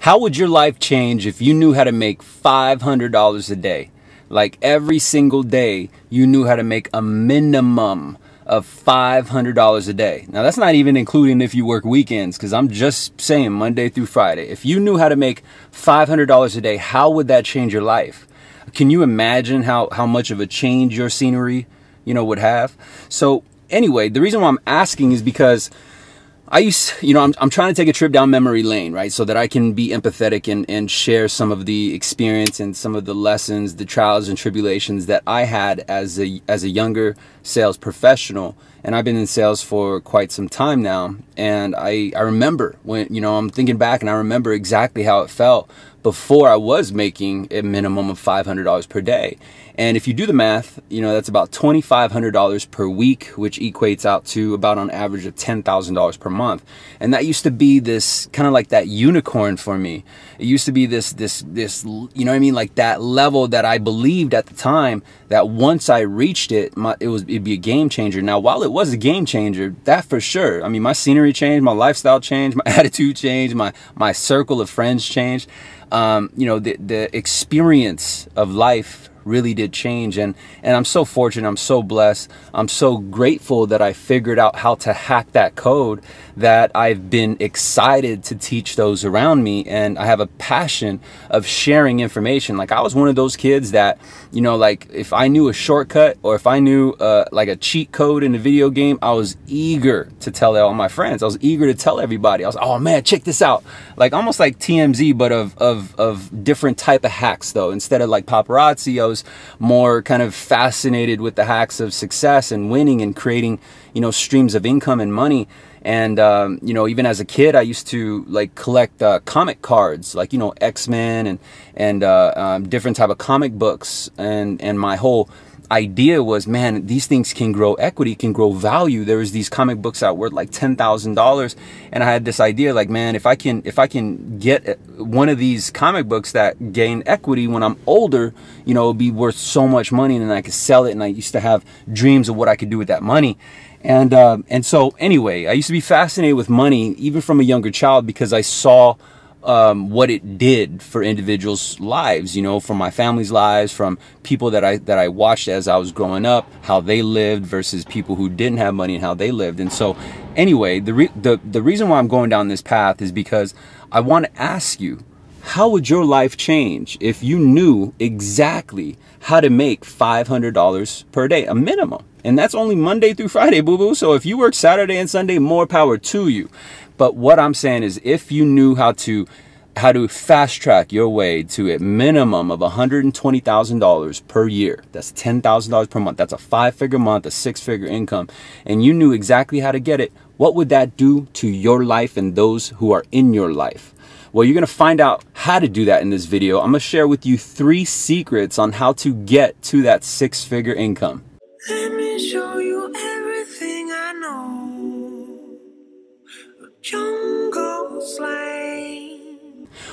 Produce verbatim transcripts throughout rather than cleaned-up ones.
How would your life change if you knew how to make five hundred dollars a day? Like every single day, you knew how to make a minimum of five hundred dollars a day. Now that's not even including if you work weekends, because I'm just saying Monday through Friday. If you knew how to make five hundred dollars a day, how would that change your life? Can you imagine how, how much of a change your scenery, you know, would have? So anyway, the reason why I'm asking is because I used, you know, I'm, I'm trying to take a trip down memory lane, right? So that I can be empathetic and, and share some of the experience and some of the lessons, the trials and tribulations that I had as a, as a younger sales professional. And I've been in sales for quite some time now. And I, I remember when, you know, I'm thinking back and I remember exactly how it felt before I was making a minimum of five hundred dollars per day. And if you do the math, you know, that's about twenty-five hundred dollars per week, which equates out to about on average of ten thousand dollars per month. And that used to be this kind of like that unicorn for me. It used to be this, this, this, you know what I mean? Like that level that I believed at the time that once I reached it, my, it was, it'd be a game changer. Now, while it was a game changer, that for sure, I mean, my scenery changed, my lifestyle changed, my attitude changed, my, my circle of friends changed. Um, you know, the, the experience of life really did change. And, and I'm so fortunate. I'm so blessed. I'm so grateful that I figured out how to hack that code, that I've been excited to teach those around me. And I have a passion of sharing information. Like I was one of those kids that, you know, like if I knew a shortcut or if I knew uh, like a cheat code in a video game, I was eager to tell all my friends. I was eager to tell everybody. I was like, oh man, check this out. Like almost like T M Z, but of, of, of different type of hacks though. Instead of like paparazzi, I was more kind of fascinated with the hacks of success and winning and creating, you know, streams of income and money. And, um, you know, even as a kid, I used to like collect uh, comic cards, like, you know, X-Men and, and uh, um, different type of comic books. And, and my whole idea was, man, these things can grow equity, can grow value. There was these comic books out worth like ten thousand dollars. And I had this idea like, man, if I can, if I can get one of these comic books that gain equity when I'm older, you know, it'll be worth so much money and then I could sell it. And I used to have dreams of what I could do with that money. And, uh, and so anyway, I used to be fascinated with money, even from a younger child, because I saw Um, what it did for individuals' lives, you know, from my family's lives, from people that I that I watched as I was growing up, how they lived versus people who didn't have money and how they lived. And so anyway, the, re the, the reason why I'm going down this path is because I want to ask you, how would your life change if you knew exactly how to make five hundred dollars per day, a minimum? And that's only Monday through Friday, boo-boo. So if you work Saturday and Sunday, more power to you. But what I'm saying is if you knew how to how to fast track your way to a minimum of one hundred twenty thousand dollars per year, that's ten thousand dollars per month, that's a five-figure month, a six-figure income, and you knew exactly how to get it, what would that do to your life and those who are in your life? Well, you're going to find out how to do that in this video. I'm going to share with you three secrets on how to get to that six-figure income. Let me show you everything I know.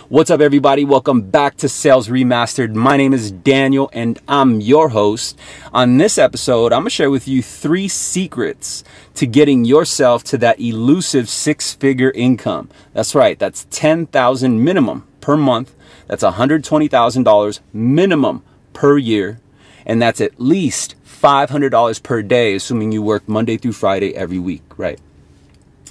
What's up, everybody? Welcome back to Sales Remastered. My name is Daniel and I'm your host. On this episode, I'm going to share with you three secrets to getting yourself to that elusive six-figure income. That's right. That's ten thousand dollars minimum per month. That's one hundred twenty thousand dollars minimum per year. And that's at least five hundred dollars per day, assuming you work Monday through Friday every week, right?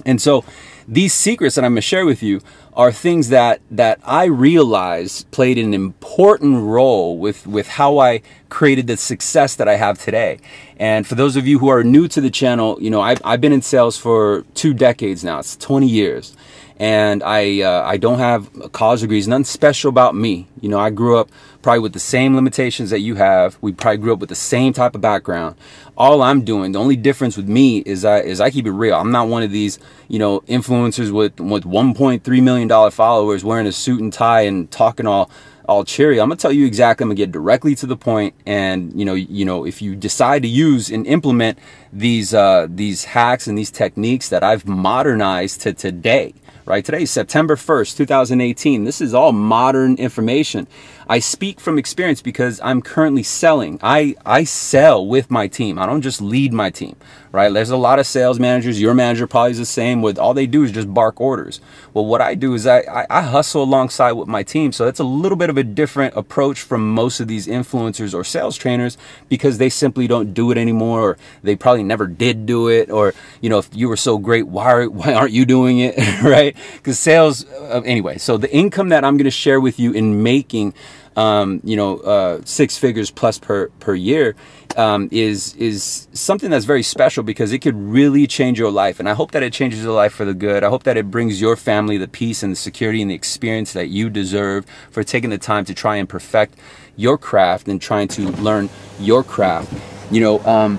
And so these secrets that I'm going to share with you are things that that I realized played an important role with, with how I created the success that I have today. And for those of you who are new to the channel, you know, I've, I've been in sales for two decades now. It's twenty years. And I, uh, I don't have college degrees, nothing special about me. You know, I grew up probably with the same limitations that you have. We probably grew up with the same type of background. All I'm doing, the only difference with me is I, is I keep it real. I'm not one of these, you know, influencers with, with one point three million dollar followers wearing a suit and tie and talking all, all cheery. I'm going to tell you exactly, I'm going to get directly to the point. And, you know, you know, if you decide to use and implement these, uh, these hacks and these techniques that I've modernized to today, right? Today is September first, two thousand eighteen. This is all modern information. I speak from experience because I'm currently selling. I, I sell with my team. I don't just lead my team, right? There's a lot of sales managers. Your manager probably is the same. With all they do is just bark orders. Well, what I do is I, I, I hustle alongside with my team. So that's a little bit of a different approach from most of these influencers or sales trainers, because they simply don't do it anymore, or they probably never did do it, or, you know, if you were so great, why, are, why aren't you doing it, right? Because sales, uh, anyway, so the income that I'm going to share with you in making Um, you know, uh, six figures plus per, per year um, is, is something that's very special, because it could really change your life. And I hope that it changes your life for the good. I hope that it brings your family the peace and the security and the experience that you deserve for taking the time to try and perfect your craft and trying to learn your craft. You know, um,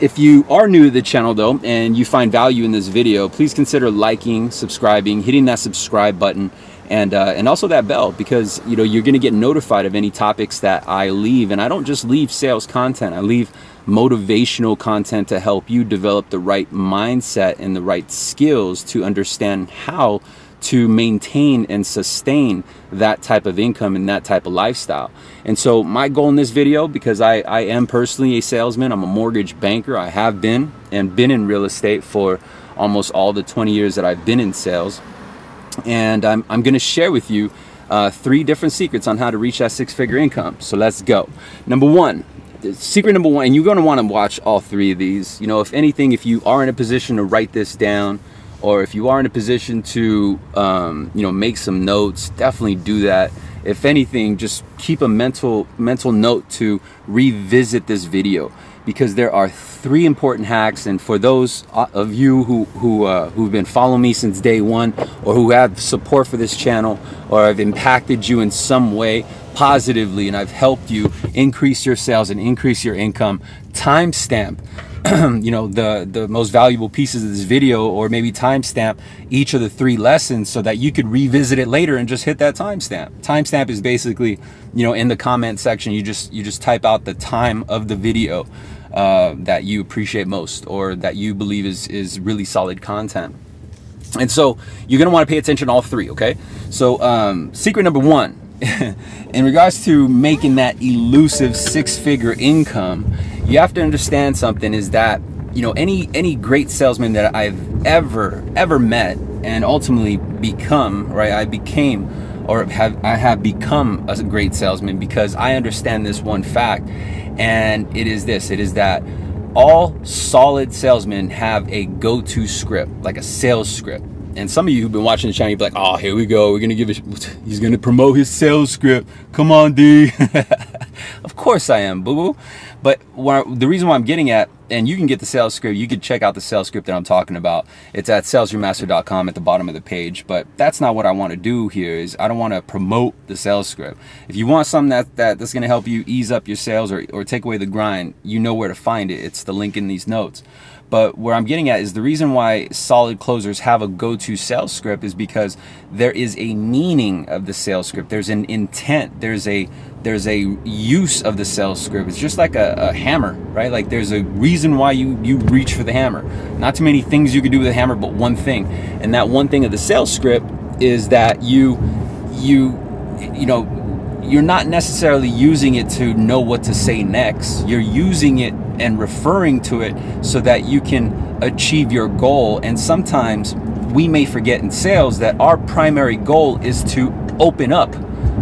if you are new to the channel though, and you find value in this video, please consider liking, subscribing, hitting that subscribe button. And, uh, and also that bell, because you know, you're going to get notified of any topics that I leave. And I don't just leave sales content. I leave motivational content to help you develop the right mindset and the right skills to understand how to maintain and sustain that type of income and that type of lifestyle. And so my goal in this video, because I, I am personally a salesman, I'm a mortgage banker. I have been and been in real estate for almost all the twenty years that I've been in sales. And I'm, I'm going to share with you uh, three different secrets on how to reach that six-figure income. So let's go. Number one, secret number one, and you're going to want to watch all three of these. You know, if anything, if you are in a position to write this down, or if you are in a position to, um, you know, make some notes, definitely do that. If anything, just keep a mental, mental note to revisit this video, because there are three important hacks. And for those of you who, who, uh, who've been following me since day one, or who have support for this channel, or have impacted you in some way positively, and I've helped you increase your sales and increase your income, timestamp, you know, the, the most valuable pieces of this video, or maybe timestamp each of the three lessons so that you could revisit it later and just hit that timestamp. Timestamp is basically, you know, in the comment section, you just, you just type out the time of the video uh, that you appreciate most, or that you believe is, is really solid content. And so you're going to want to pay attention to all three. Okay. So um, secret number one, in regards to making that elusive six-figure income, you have to understand something is that, you know, any any great salesman that I've ever ever met and ultimately become, right, I became or have I have become a great salesman because I understand this one fact, and it is this, it is that all solid salesmen have a go-to script, like a sales script. And some of you who've been watching the channel, you'd be like, oh, here we go. We're going to give it. He's going to promote his sales script. Come on, D. Of course I am, boo-boo. But I, the reason why I'm getting at, and you can get the sales script, you can check out the sales script that I'm talking about. It's at sales remastered dot com at the bottom of the page. But that's not what I want to do here, is I don't want to promote the sales script. If you want something that, that, that's going to help you ease up your sales or, or take away the grind, you know where to find it. It's the link in these notes. But where I'm getting at is the reason why solid closers have a go-to sales script is because there is a meaning of the sales script. There's an intent. There's a there's a use of the sales script. It's just like a, a hammer, right? Like there's a reason why you, you reach for the hammer. Not too many things you could do with a hammer, but one thing. And that one thing of the sales script is that you you you know, you're not necessarily using it to know what to say next. You're using it and referring to it so that you can achieve your goal. And sometimes we may forget in sales that our primary goal is to open up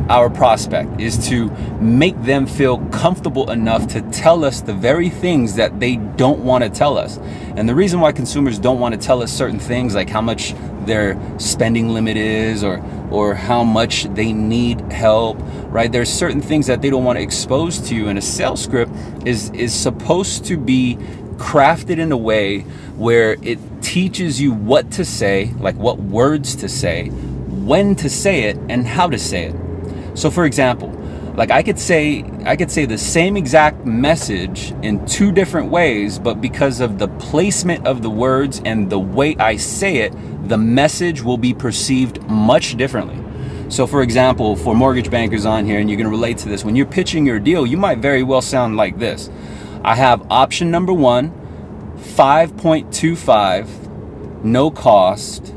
our prospect, is to make them feel comfortable enough to tell us the very things that they don't want to tell us. And the reason why consumers don't want to tell us certain things, like how much their spending limit is, or or how much they need help, right? There's certain things that they don't want to expose to you, and a sales script is is supposed to be crafted in a way where it teaches you what to say, like what words to say, when to say it, and how to say it. So for example, like I could say I could say the same exact message in two different ways, but because of the placement of the words and the way I say it, the message will be perceived much differently. So for example, for mortgage bankers on here, and you're gonna relate to this, when you're pitching your deal, you might very well sound like this. I have option number one, five point two five, no cost,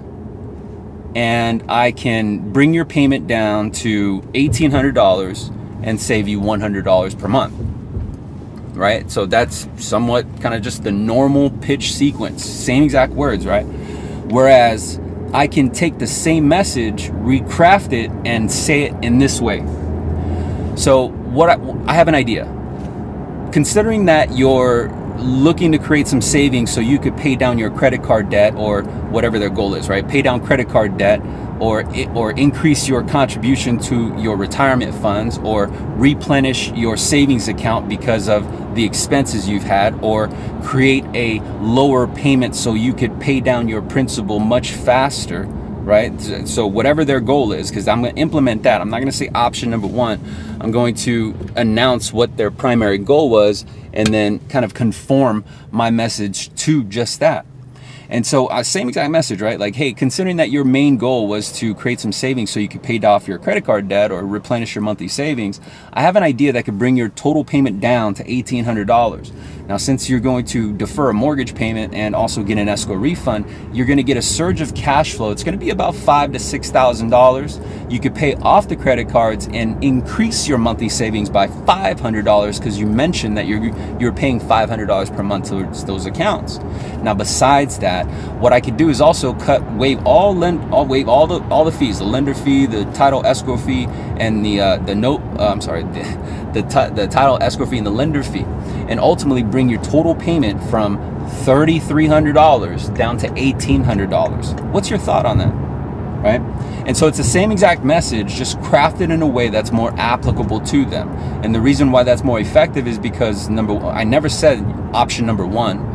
and I can bring your payment down to eighteen hundred dollars and save you one hundred dollars per month, right? So that's somewhat kind of just the normal pitch sequence, same exact words, right? Whereas I can take the same message, recraft it, and say it in this way. So what I, I have an idea. Considering that you're looking to create some savings so you could pay down your credit card debt or whatever their goal is, right? Pay down credit card debt or, or increase your contribution to your retirement funds or replenish your savings account because of the expenses you've had, or create a lower payment so you could pay down your principal much faster, right? So whatever their goal is, because I'm going to implement that. I'm not going to say option number one. I'm going to announce what their primary goal was and then kind of conform my message to just that. And so uh, same exact message, right? Like, hey, considering that your main goal was to create some savings so you could pay off your credit card debt or replenish your monthly savings, I have an idea that could bring your total payment down to eighteen hundred dollars. Now, since you're going to defer a mortgage payment and also get an escrow refund, you're going to get a surge of cash flow. It's going to be about five thousand to six thousand dollars. You could pay off the credit cards and increase your monthly savings by five hundred dollars because you mentioned that you're, you're paying five hundred dollars per month towards those accounts. Now, besides that, what I could do is also cut, waive all lend, all waive all the all the fees, the lender fee, the title escrow fee, and the uh, the note. Uh, I'm sorry, the the, t the title escrow fee and the lender fee, and ultimately bring your total payment from thirty-three hundred dollars down to eighteen hundred dollars. What's your thought on that? Right? And so it's the same exact message, just crafted in a way that's more applicable to them. And the reason why that's more effective is because number one, I never said option number one.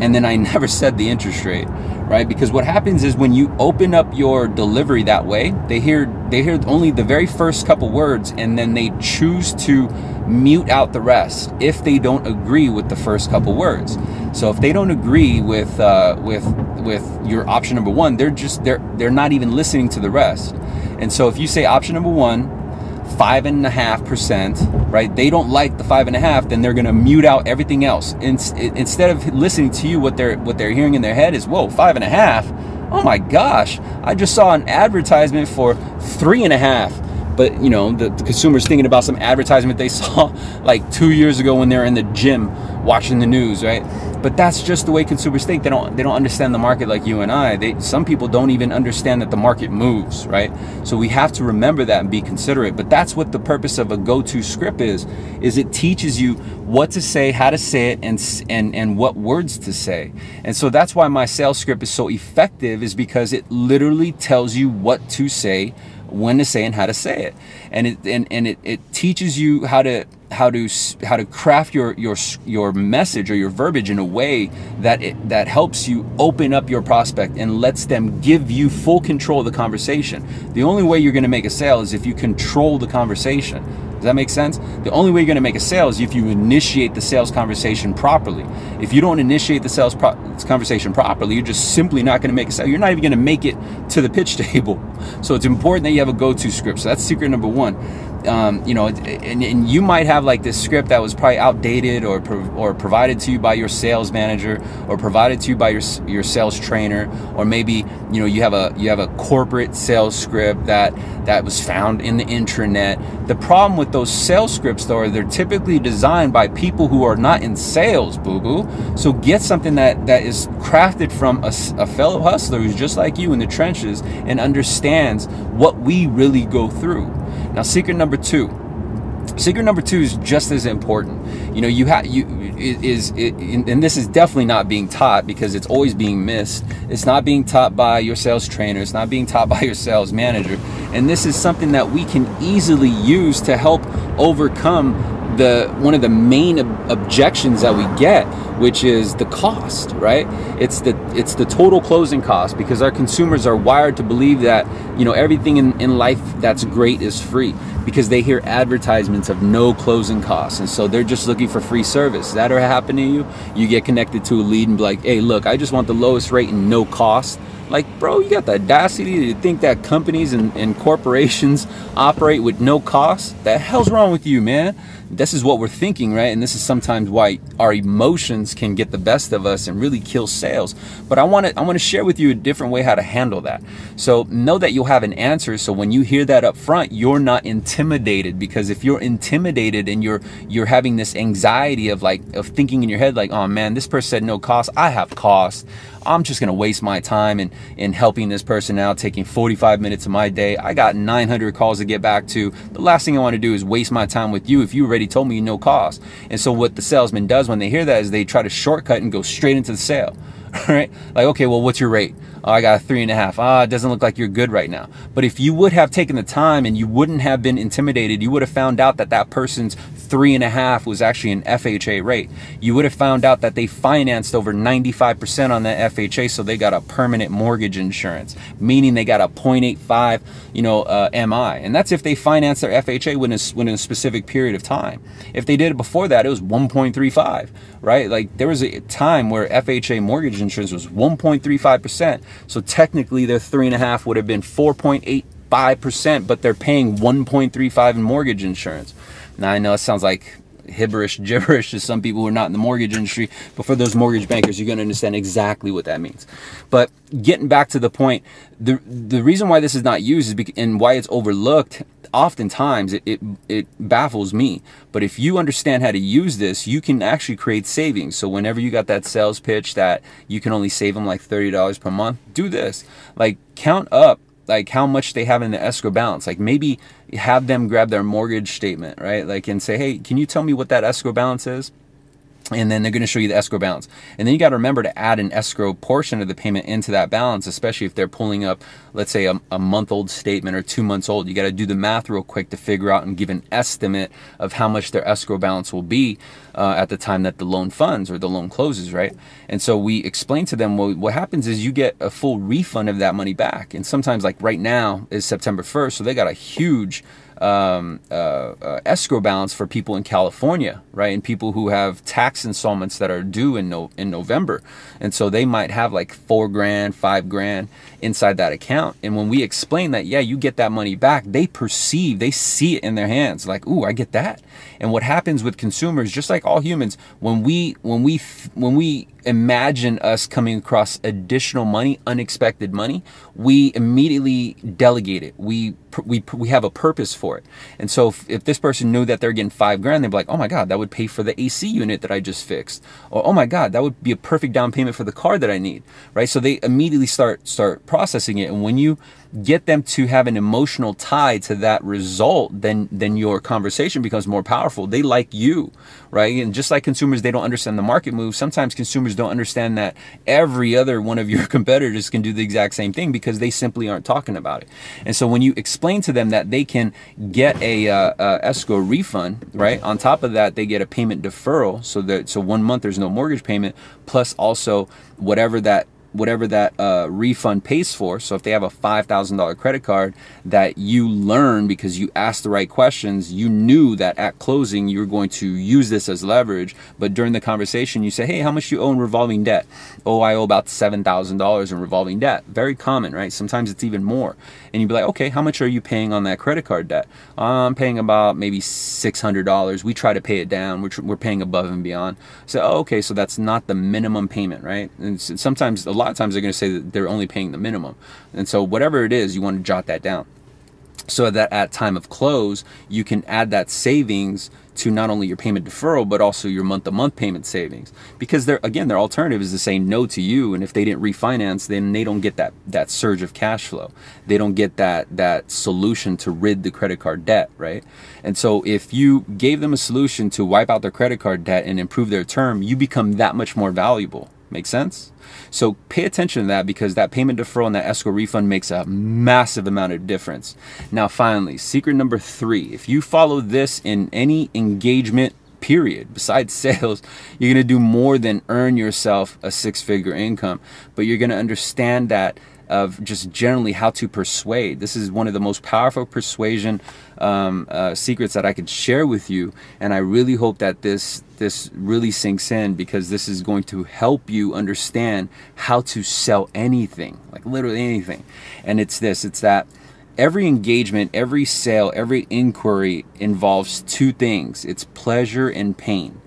And then I never said the interest rate, right? Because what happens is when you open up your delivery that way, they hear they hear only the very first couple words, and then they choose to mute out the rest if they don't agree with the first couple words. So if they don't agree with uh, with with your option number one, they're just they're they're not even listening to the rest. And so if you say option number one, five and a half percent, right? They don't like the five and a half, then they're gonna mute out everything else. In, instead of listening to you, what they're what they're hearing in their head is, whoa, five and a half? Oh my gosh, I just saw an advertisement for three and a half. But you know, the, the consumer's thinking about some advertisement they saw like two years ago when they're in the gym watching the news, right? But that's just the way consumers think. They don't they don't understand the market like you and I. They some people don't even understand that the market moves, right? So we have to remember that and be considerate. But that's what the purpose of a go-to script is, is it teaches you what to say, how to say it, and and and what words to say. And so that's why my sales script is so effective, is because it literally tells you what to say, when to say, and how to say it. And it and, and it, it teaches you how to how to how to craft your your your message or your verbiage in a way that it that helps you open up your prospect and lets them give you full control of the conversation. The only way you're going to make a sale is if you control the conversation. Does that make sense? The only way you're going to make a sale is if you initiate the sales conversation properly. If you don't initiate the sales pro conversation properly, you're just simply not going to make a sale. You're not even going to make it to the pitch table. So it's important that you have a go-to script. So that's secret number one. Um, you know, and, and you might have like this script that was probably outdated or, prov or provided to you by your sales manager or provided to you by your, your sales trainer, or maybe, you know, you have a, you have a corporate sales script that, that was found in the intranet. The problem with those sales scripts though, are they're typically designed by people who are not in sales, boo-boo. So get something that, that is crafted from a, a fellow hustler who's just like you in the trenches and understands what we really go through. Now, secret number two. Secret number two is just as important. You know, you have you it is, it, and this is definitely not being taught because it's always being missed. It's not being taught by your sales trainer. It's not being taught by your sales manager. And this is something that we can easily use to help overcome the one of the main ob objections that we get, which is the cost, right? It's the it's the total closing cost, because our consumers are wired to believe that, you know, everything in, in life that's great is free, because they hear advertisements of no closing costs, and so they're just looking for free service. Does that ever happen to you? You get connected to a lead and be like, hey, look, I just want the lowest rate and no cost. Like, bro, you got the audacity to think that companies and, and corporations operate with no cost? The hell's wrong with you, man? This is what we're thinking, right? And this is sometimes why our emotions can get the best of us and really kill sales. But I want to I want to share with you a different way how to handle that. So know that you'll have an answer. So when you hear that up front, you're not intimidated, because if you're intimidated and you're you're having this anxiety of like of thinking in your head like, oh man, this person said no cost, I have cost. I'm just gonna waste my time in, in helping this person out, taking forty-five minutes of my day. I got nine hundred calls to get back to. The last thing I wanna do is waste my time with you if you already told me no cost. And so what the salesman does when they hear that is they try to shortcut and go straight into the sale. All right, like, okay, well, what's your rate? Oh, I got a three and a half. Ah, it doesn't look like you're good right now. But if you would have taken the time and you wouldn't have been intimidated, you would have found out that that person's three and a half was actually an F H A rate. You would have found out that they financed over ninety-five percent on that F H A, so they got a permanent mortgage insurance, meaning they got a point eight five, you know, uh, M I. And that's if they financed their F H A within a, within a specific period of time. If they did it before that, it was one point three five, right? Like, there was a time where F H A mortgage insurance was one point three five percent. So technically their three and a half would have been four point eight five percent, but they're paying one point three five in mortgage insurance. Now I know it sounds like hibberish gibberish to some people who are not in the mortgage industry, but for those mortgage bankers, you're going to understand exactly what that means. But getting back to the point, the the reason why this is not used is because, and why it's overlooked oftentimes, it, it it baffles me. But if you understand how to use this, you can actually create savings. So whenever you got that sales pitch that you can only save them like thirty dollars per month, do this. Like, count up like how much they have in the escrow balance. Like, maybe have them grab their mortgage statement, right? Like, and say, hey, can you tell me what that escrow balance is? And then they're going to show you the escrow balance. And then you got to remember to add an escrow portion of the payment into that balance, especially if they're pulling up, let's say, a, a month-old statement or two months old. You got to do the math real quick to figure out and give an estimate of how much their escrow balance will be uh, at the time that the loan funds or the loan closes, right? And so we explain to them, well, what happens is you get a full refund of that money back. And sometimes, like right now is September first, so they got a huge Um, uh, uh, escrow balance for people in California, right? And people who have tax installments that are due in no, in November. And so they might have like four grand, five grand inside that account. And when we explain that, yeah, you get that money back, they perceive, they see it in their hands. Like, ooh, I get that. And what happens with consumers, just like all humans, when we, when we, when we imagine us coming across additional money, unexpected money, we immediately delegate it. We we we have a purpose for it. And so if, if this person knew that they're getting five grand, they'd be like, oh my God, that would pay for the A C unit that I just fixed. Or, oh my God, that would be a perfect down payment for the car that I need, right? So they immediately start start processing it. And when you get them to have an emotional tie to that result, then then your conversation becomes more powerful. They like you, right? And just like consumers, they don't understand the market move. Sometimes consumers don't understand that every other one of your competitors can do the exact same thing because they simply aren't talking about it. And so when you explain to them that they can get a uh, uh, escrow refund, right? On top of that, they get a payment deferral, so that so one month there's no mortgage payment, plus also whatever that whatever that uh, refund pays for. So if they have a five thousand dollar credit card that you learn because you asked the right questions, you knew that at closing you were going to use this as leverage, but during the conversation you say, hey, how much do you owe in revolving debt? Oh, I owe about seven thousand dollars in revolving debt. Very common, right? Sometimes it's even more. And you'd be like, okay, how much are you paying on that credit card debt? I'm paying about maybe six hundred dollars. We try to pay it down. We're, we're paying above and beyond. So, oh, okay, so that's not the minimum payment, right? And sometimes a lot A lot of times they're going to say that they're only paying the minimum. And so whatever it is, you want to jot that down so that at time of close, you can add that savings to not only your payment deferral, but also your month-to-month payment savings. Because they're, again, their alternative is to say no to you, and if they didn't refinance, then they don't get that, that surge of cash flow. They don't get that, that solution to rid the credit card debt, right? And so if you gave them a solution to wipe out their credit card debt and improve their term, you become that much more valuable. Make sense? So pay attention to that, because that payment deferral and that escrow refund makes a massive amount of difference. Now, finally, secret number three, if you follow this in any engagement period, besides sales, you're going to do more than earn yourself a six figure income, but you're going to understand that of just generally how to persuade. This is one of the most powerful persuasion um, uh, secrets that I could share with you, and I really hope that this this really sinks in, because this is going to help you understand how to sell anything, like literally anything. And it's this, it's that every engagement, every sale, every inquiry involves two things. It's pleasure and pain.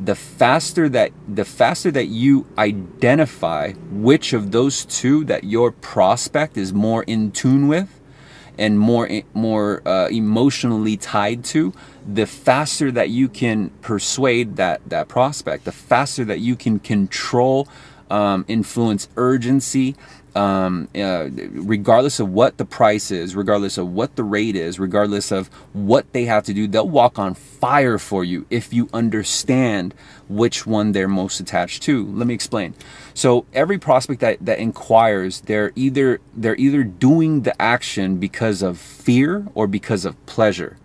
The faster that the faster that you identify which of those two that your prospect is more in tune with and more more uh, emotionally tied to, the faster that you can persuade that that prospect, the faster that you can control, um, influence urgency, um, uh, regardless of what the price is, regardless of what the rate is, regardless of what they have to do. They'll walk on fire for you if you understand which one they're most attached to. Let me explain. So every prospect that, that inquires, they're either, they're either doing the action because of fear or because of pleasure.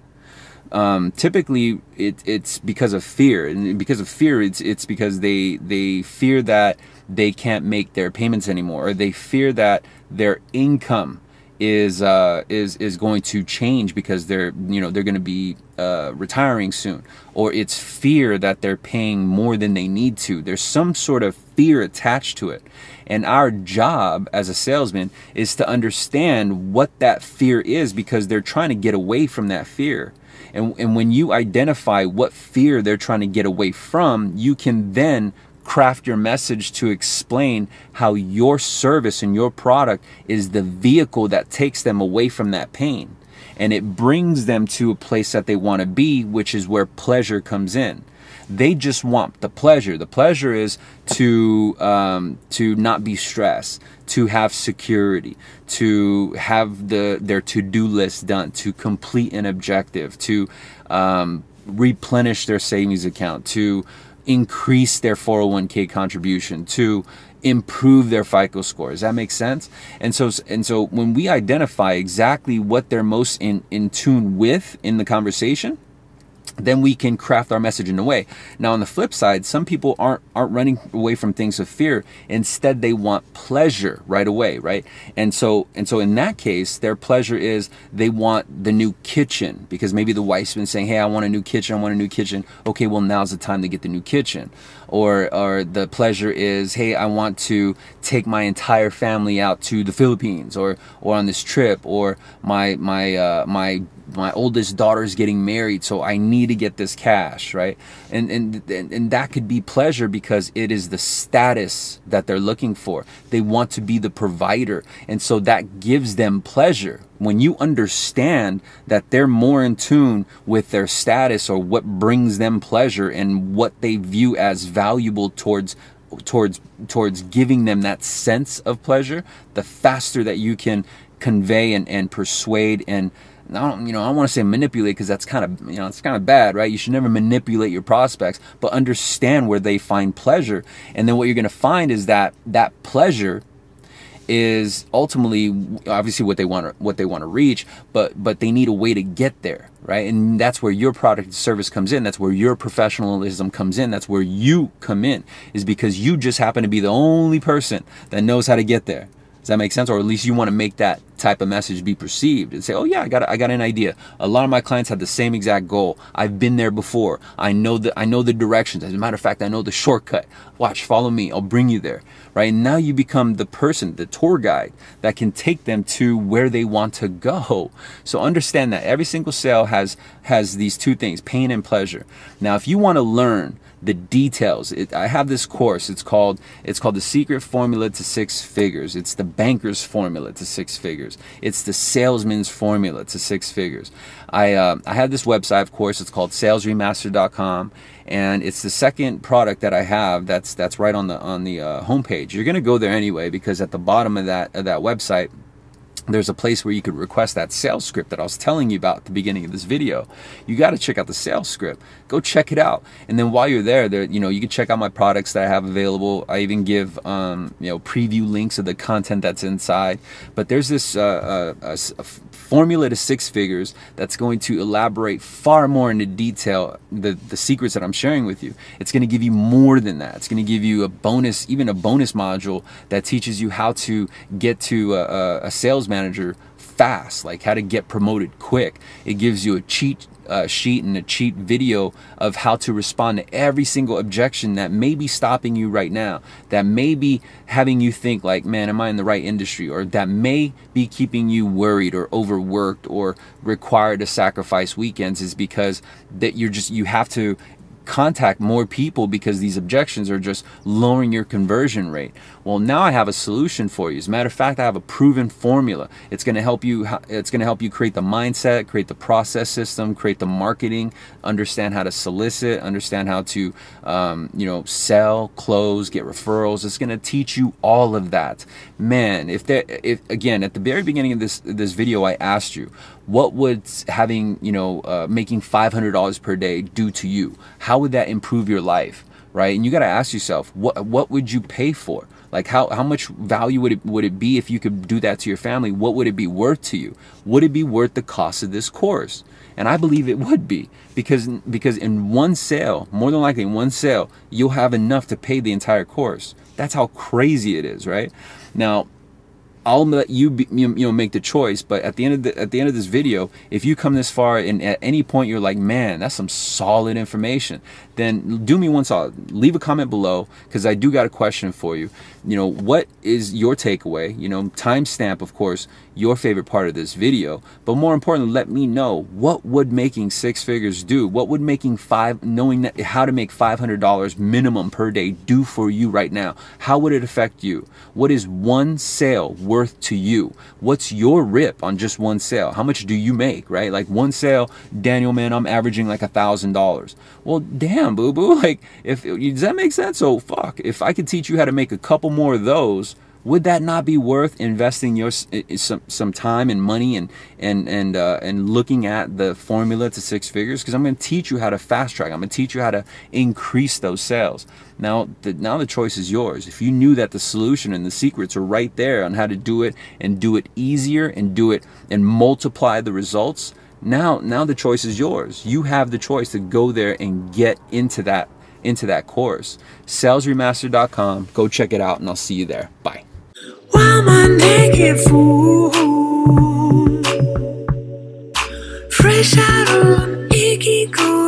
Um, typically it, it's because of fear, and because of fear, it's, it's because they, they fear that they can't make their payments anymore, or they fear that their income is, uh, is, is going to change because they're, you know, they're going to be, uh, retiring soon, or it's fear that they're paying more than they need to. There's some sort of fear attached to it. And our job as a salesman is to understand what that fear is, because they're trying to get away from that fear. And, and when you identify what fear they're trying to get away from, you can then craft your message to explain how your service and your product is the vehicle that takes them away from that pain. And it brings them to a place that they want to be, which is where pleasure comes in. They just want the pleasure. The pleasure is to, um, to not be stressed, to have security, to have the, their to-do list done, to complete an objective, to um, replenish their savings account, to increase their four oh one K contribution, to improve their FICO score. Does that make sense? And so, and so when we identify exactly what they're most in, in tune with in the conversation, then we can craft our message in a way. Now, on the flip side, some people aren't aren't running away from things of fear. Instead, they want pleasure right away, right? And so, and so in that case, their pleasure is they want the new kitchen, because maybe the wife's been saying, "Hey, I want a new kitchen. I want a new kitchen." Okay, well, now's the time to get the new kitchen. Or, or the pleasure is, "Hey, I want to take my entire family out to the Philippines, or or on this trip, or my my uh, my." my oldest daughter is getting married, so I need to get this cash," right? And, and, and that could be pleasure, because it is the status that they're looking for. They want to be the provider, and so that gives them pleasure. When you understand that they're more in tune with their status, or what brings them pleasure, and what they view as valuable towards towards towards giving them that sense of pleasure, the faster that you can convey and, and persuade and I don't, you know, I don't want to say manipulate, because that's kind of, you know, it's kind of bad, right? You should never manipulate your prospects, but understand where they find pleasure. And then what you're going to find is that that pleasure is ultimately obviously what they want to, what they want to reach, but, but they need a way to get there, right? And that's where your product and service comes in. That's where your professionalism comes in. That's where you come in, is because you just happen to be the only person that knows how to get there. Does that make sense? Or at least you want to make that type of message be perceived, and say, "Oh yeah, I got, I got an idea. A lot of my clients have the same exact goal. I've been there before. I know the, I know the directions. As a matter of fact, I know the shortcut. Watch, follow me. I'll bring you there." Right? And now you become the person, the tour guide that can take them to where they want to go. So understand that every single sale has has these two things: pain and pleasure. Now, if you want to learn the details, it, I have this course. It's called it's called The Secret Formula to Six Figures. It's the banker's formula to six figures. It's the salesman's formula to six figures. I uh, I have this website, of course. It's called sales remastered dot com, and it's the second product that I have. That's that's right on the on the uh, homepage. You're gonna go there anyway, because at the bottom of that of that website, there's a place where you could request that sales script that I was telling you about at the beginning of this video. You got to check out the sales script. Go check it out. And then while you're there, there, you know, you can check out my products that I have available. I even give, um, you know, preview links of the content that's inside. But there's this uh, uh, uh, formula to six figures that's going to elaborate far more into detail the, the secrets that I'm sharing with you. It's going to give you more than that. It's going to give you a bonus, even a bonus module that teaches you how to get to a, a sales manager manager fast, like how to get promoted quick. It gives you a cheat uh, sheet and a cheat video of how to respond to every single objection that may be stopping you right now, that may be having you think like, man, am I in the right industry? Or that may be keeping you worried or overworked or required to sacrifice weekends, is because that you're just, you have to contact more people because these objections are just lowering your conversion rate. Well, now I have a solution for you. As a matter of fact, I have a proven formula. It's going to help you. It's going to help you create the mindset, create the process system, create the marketing, understand how to solicit, understand how to, um, you know, sell, close, get referrals. It's going to teach you all of that, man. If there, if again, at the very beginning of this this video, I asked you, what would having, you know, uh, making five hundred dollars per day do to you? How would that improve your life, right? And you got to ask yourself, what what would you pay for? Like how, how much value would it, would it be if you could do that to your family? What would it be worth to you? Would it be worth the cost of this course? And I believe it would be, because, because in one sale, more than likely in one sale, you'll have enough to pay the entire course. That's how crazy it is, right? Now, I'll let you, be, you know, make the choice, but at the end of the, at the end of this video, if you come this far and at any point you're like, man, that's some solid information, then do me one solid. Leave a comment below, because I do got a question for you. You know, what is your takeaway? You know, timestamp, of course, your favorite part of this video, but more importantly, let me know, what would making six figures do? What would making five, knowing that, how to make five hundred dollars minimum per day do for you right now? How would it affect you? What is one sale worth to you? What's your rip on just one sale? How much do you make, right? Like one sale, Daniel, man, I'm averaging like a thousand dollars. Well, damn, boo boo. Like, if, does that make sense? So fuck, if I could teach you how to make a couple more of those, would that not be worth investing your some some time and money and and and uh, and looking at the formula to six figures? Because I'm going to teach you how to fast track. I'm going to teach you how to increase those sales. Now, the, now the choice is yours. If you knew that the solution and the secrets are right there on how to do it and do it easier and do it and multiply the results, now now the choice is yours. You have the choice to go there and get into that into that course. Sales Remastered dot com. Go check it out, and I'll see you there. Bye. While my naked fool, fresh out of an icky cold.